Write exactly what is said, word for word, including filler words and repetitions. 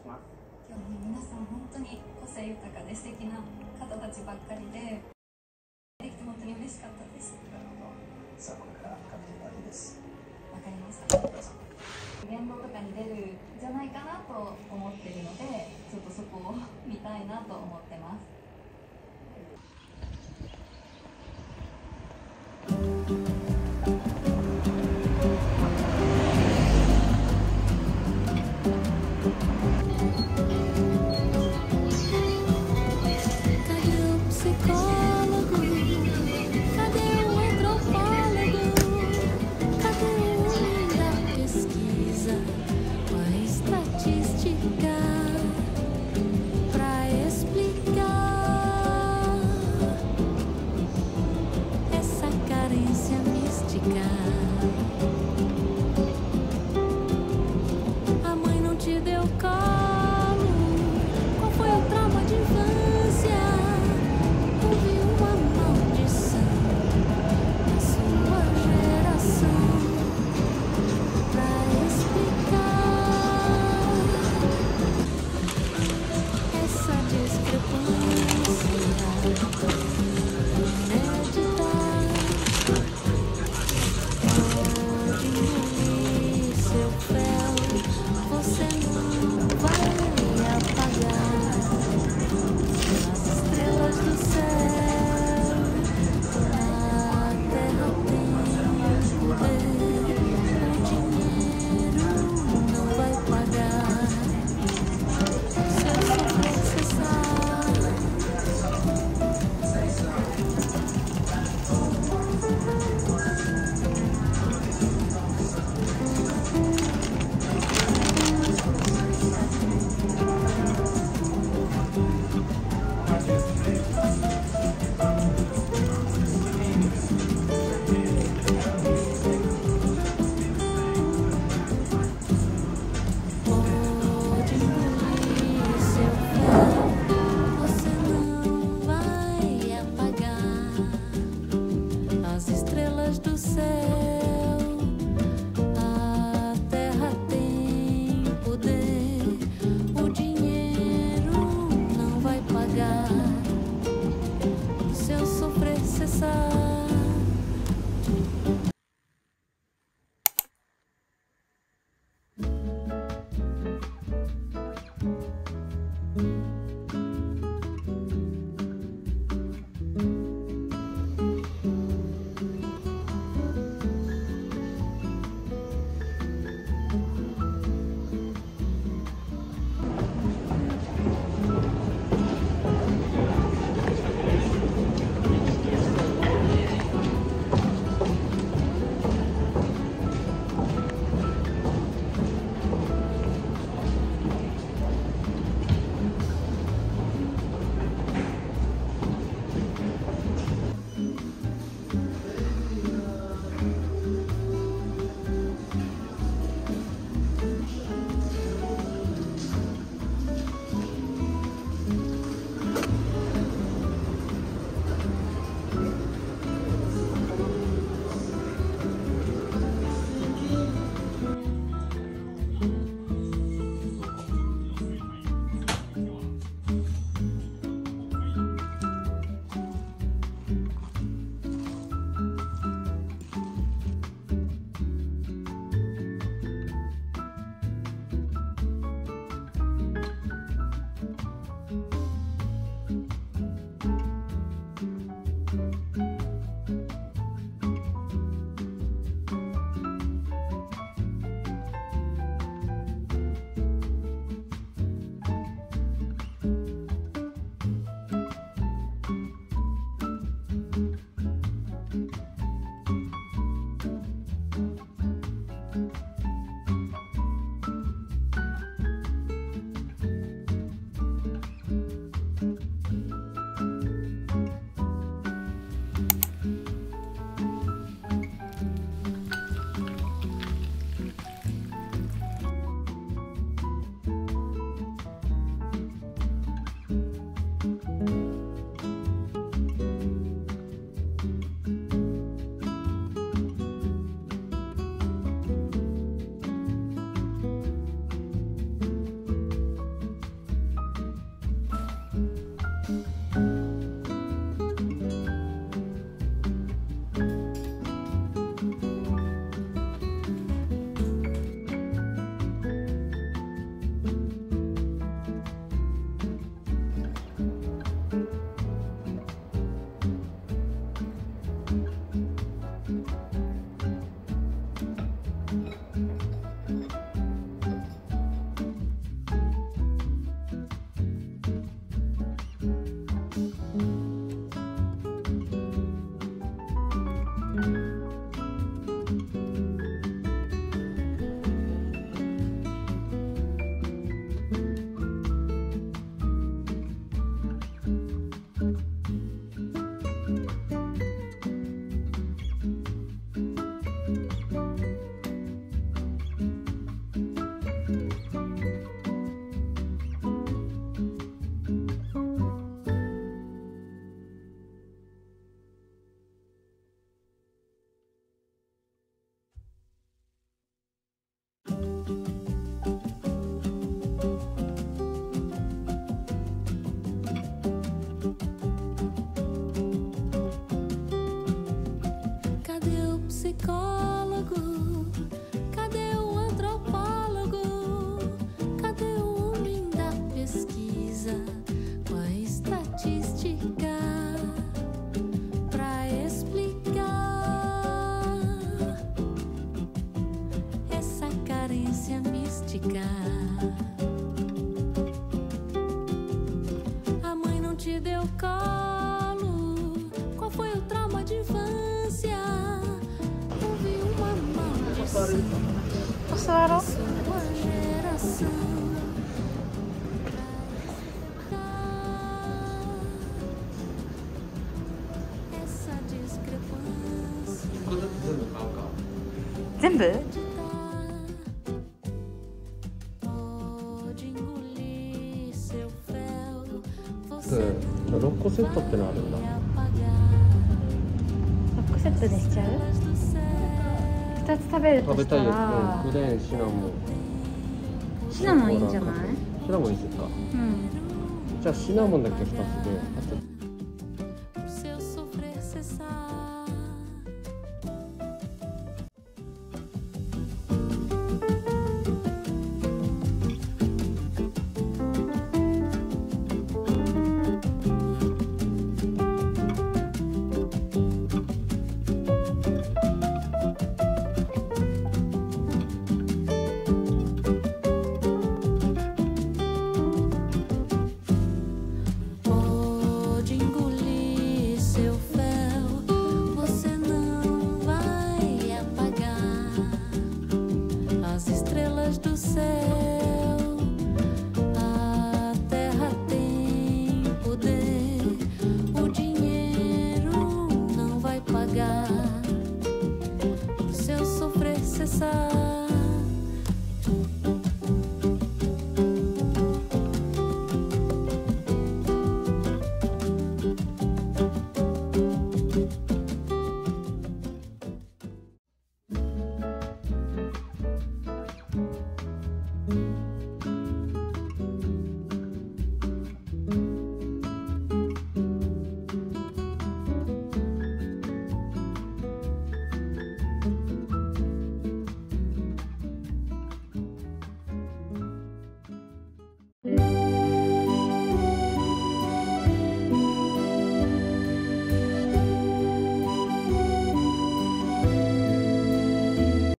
します。今日ね、皆さん本当に個性豊かで素敵な方たちばっかりで、できて本当に嬉しかったです。なるほど。さあ、これから確定がいいです。わかりました。言動とかに出るんじゃないかなと思ってるので、ちょっとそこを見たいなと思ってます。Para explicar Passaram.全部？ろっこセットってのあるんだ。ろっこセットでしちゃう？ふたつ食べるとしたら食べたいよ、うん、シナモンシナモンいいんじゃない？シナモンにするか、うん、じゃあシナモンだけふたつで。